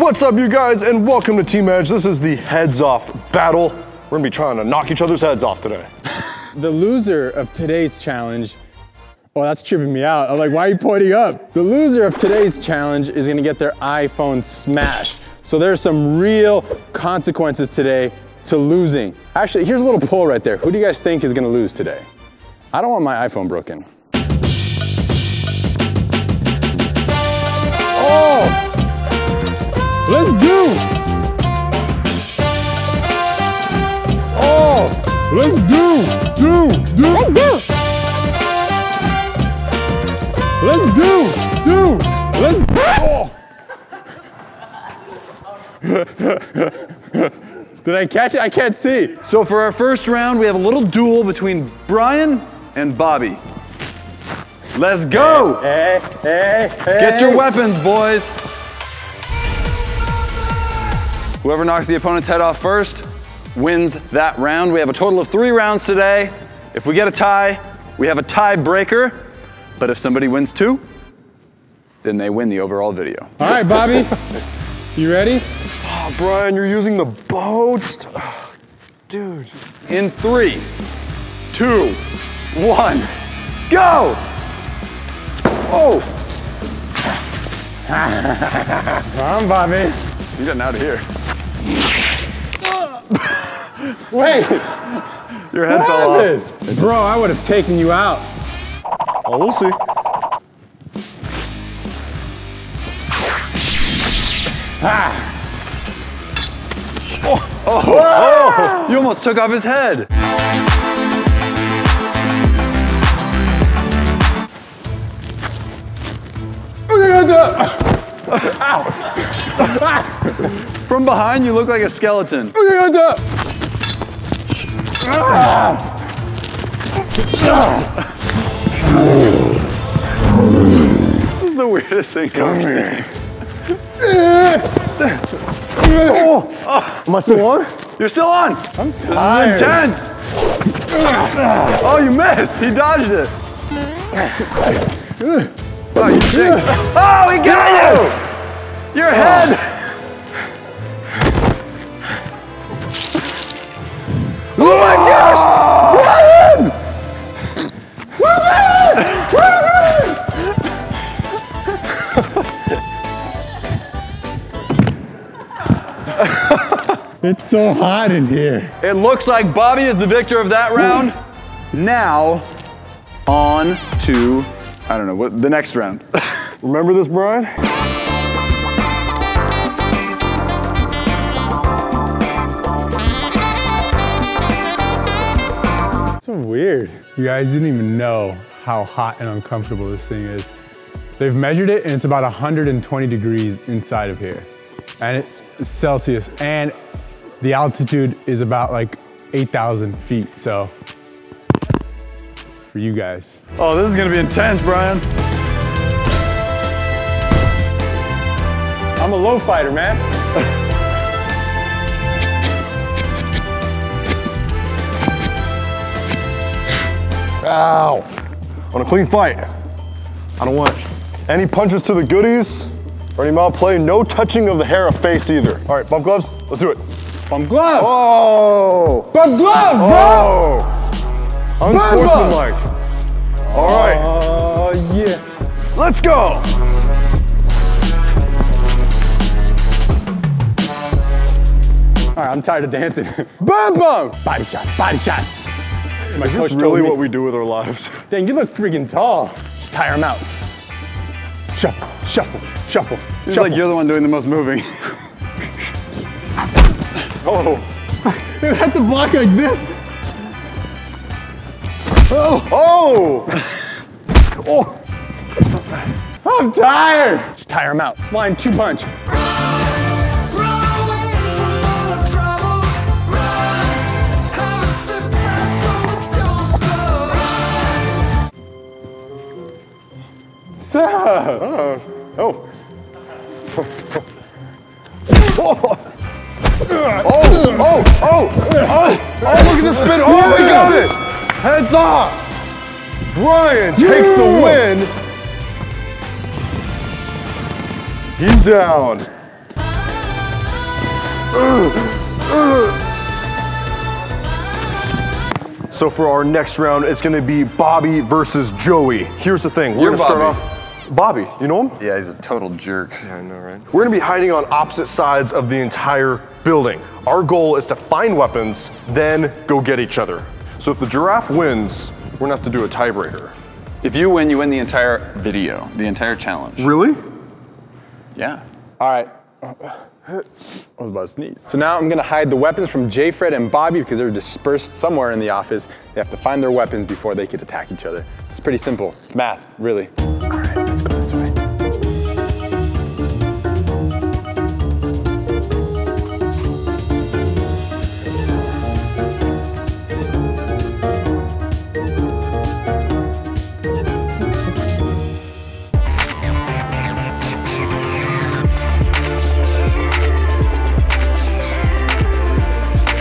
What's up, you guys, and welcome to Team Edge. This is the heads off battle. We're gonna be trying to knock each other's heads off today. The loser of today's challenge, oh, that's tripping me out. I'm like, why are you pointing up? The loser of today's challenge is gonna get their iPhone smashed. So there's some real consequences today to losing. Actually, here's a little poll right there. Who do you guys think is gonna lose today? I don't want my iPhone broken. Oh! Let's do! Oh! Let's do! Let's do! Let's do! Let's do! Oh. Did I catch it? I can't see. So for our first round, we have a little duel between Brian and Bobby. Let's go! Hey, hey, hey, hey. Get your weapons, boys! Whoever knocks the opponent's head off first wins that round. We have a total of 3 rounds today. If we get a tie, we have a tiebreaker. But if somebody wins 2, then they win the overall video. All right, Bobby, you ready? Oh, Brian, you're using the boat. Dude. In 3, 2, 1, go! Oh! Come on, Bobby. You're getting out of here. Wait! Your head fell off. Bro, I would have taken you out. Oh, we'll see. Ah. Oh, oh, oh! You almost took off his head. Ow! From behind, you look like a skeleton. This is the weirdest thing I've ever seen. Oh. Am I still on? You're still on. I'm tired. This is intense. Oh, you missed. He dodged it. Oh, you sick. Oh, he got you. Your head! Oh my gosh! Ryan! Ryan! Ryan! It's so hot in here. It looks like Bobby is the victor of that round. Now, on to, I don't know, what the next round. Remember this, Brian? Weird. You guys didn't even know how hot and uncomfortable this thing is. They've measured it and it's about 120 degrees inside of here. And it's Celsius. And the altitude is about like 8,000 feet. So for you guys. Oh, this is gonna be intense, Brian. I'm a low fighter, man. Ow! On a clean fight. I don't want any punches to the goodies or any mal play. No touching of the hair or face either. All right, bump gloves. Let's do it. Bump glove. Oh! Bump glove, bro! Oh. Unsportsmanlike. All right. Oh, yeah. Let's go. All right, I'm tired of dancing. Bum bum! Body shots, body shots. Is this really what we do with our lives? Dang, you look freaking tall. Just tire him out. Shuffle, shuffle, shuffle. It's like you're the one doing the most moving. Oh. Dude, I have to block like this. Oh. Oh. Oh. I'm tired. Just tire him out. Flying 2 punch. Oh. Oh. Oh, oh, oh, oh, oh, look at the spin. Oh, yeah. We got it. Heads off. Brian takes the win. He's down. So for our next round, it's gonna be Bobby versus Joey. Here's the thing, we're gonna start off, Bobby, you know him? Yeah, he's a total jerk. Yeah, I know, right? We're gonna be hiding on opposite sides of the entire building. Our goal is to find weapons, then go get each other. So if the giraffe wins, we're gonna have to do a tiebreaker. If you win, you win the entire video, the entire challenge. Really? Yeah. All right. I was about to sneeze. So now I'm gonna hide the weapons from J-Fred and Bobby because they're dispersed somewhere in the office. They have to find their weapons before they could attack each other. It's pretty simple. It's math, really. All right, let's go this way.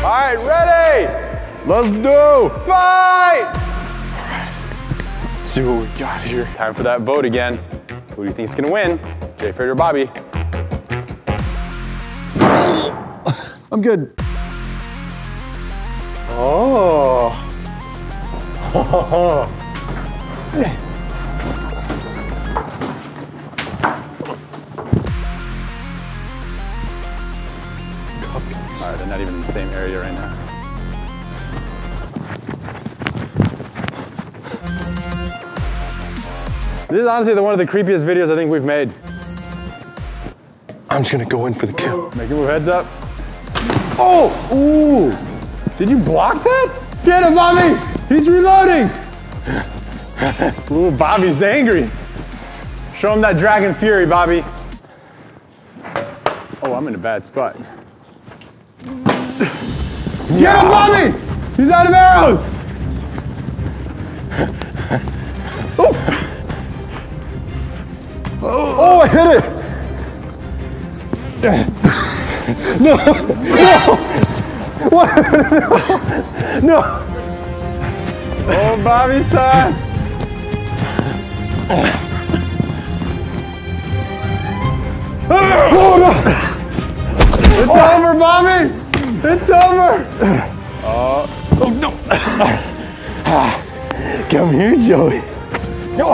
All right, ready? Let's do fight! All right, let's see what we got here. Time for that vote again. Who do you think's gonna win, J-Fred or Bobby? I'm good. Oh. All right, they're not even in the same area right now. This is honestly one of the creepiest videos I think we've made. I'm just gonna go in for the kill. Make it move, heads up. Oh! Ooh! Did you block that? Get him, Bobby! He's reloading! Ooh, Bobby's angry. Show him that Dragon Fury, Bobby. Oh, I'm in a bad spot. Get him, Bobby! He's out of arrows! Oh! Oh, I hit it! No! No! What? No! Oh, Bobby, son! Oh, no! It's over, Bobby! It's over! Oh no! Come here, Joey. No!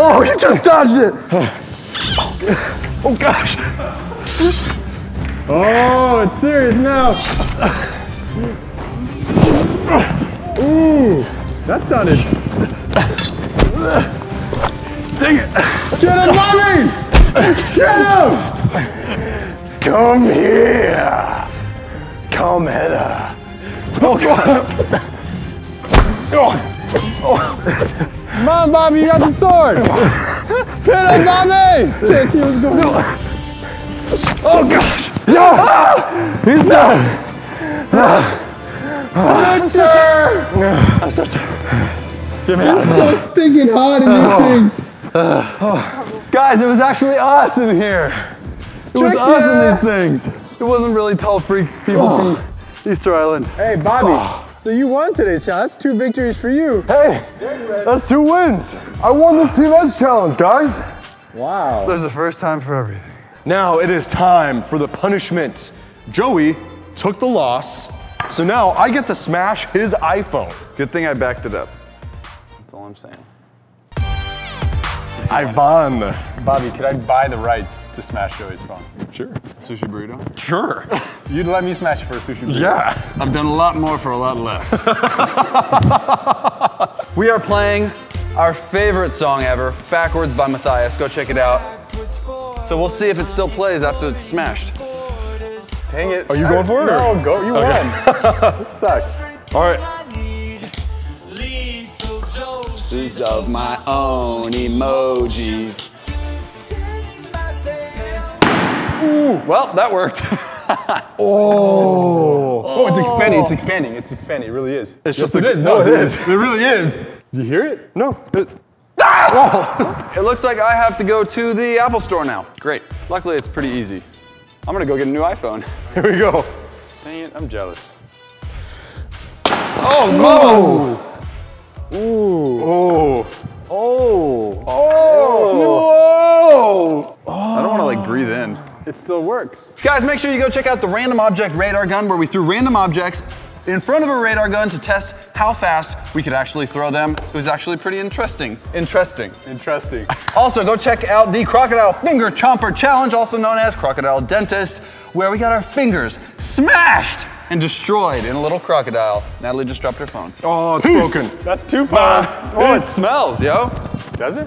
Oh, you just dodged it! Oh gosh! Oh, it's serious now! Ooh! That sounded... Dang it! Get him, Bobby! Get him! Come here! Come hither! Oh God! Oh. Come on, Bobby, you got the sword! Get him, Bobby! Yes, he was going. Oh gosh! Yes! Ah! He's done! I'm so tired. Get me out of this. It's so stinking hot in these things. Oh. Guys, it was actually us in here. It was us in these things. It wasn't really tall freak people from Easter Island. Hey, Bobby, so you won today's challenge. That's 2 victories for you. Hey, that's 2 wins. I won this Team Edge challenge, guys. Wow. There's the first time for everything. Now it is time for the punishment. Joey took the loss, so now I get to smash his iPhone. Good thing I backed it up. That's all I'm saying. Ivan. Bobby, could I buy the rights to smash Joey's phone? Sure. Sushi burrito? Sure. You'd let me smash it for a sushi burrito? Yeah. I've done a lot more for a lot less. We are playing our favorite song ever, Backwards by Matthias. Go check it out. So we'll see if it still plays after it's smashed. Dang it. Are you going for it? No, go. You won. This sucks. All right. These of my own emojis. Ooh, well, that worked. Oh, it's expanding, it really is. It really is. You hear it? No. It looks like I have to go to the Apple store now. Great, luckily it's pretty easy. I'm gonna go get a new iPhone. Here we go. Dang it, I'm jealous. Oh, no! Ooh. Oh. Oh. Oh. Oh. No. breathe in. It still works. Guys, make sure you go check out the random object radar gun where we threw random objects in front of a radar gun to test how fast we could actually throw them. It was actually pretty interesting. Also, go check out the Crocodile Finger Chomper Challenge, also known as Crocodile Dentist, where we got our fingers smashed and destroyed in a little crocodile. Natalie just dropped her phone. Oh, it's broken. That's 2 pounds. Oh, it smells, yo. Does it?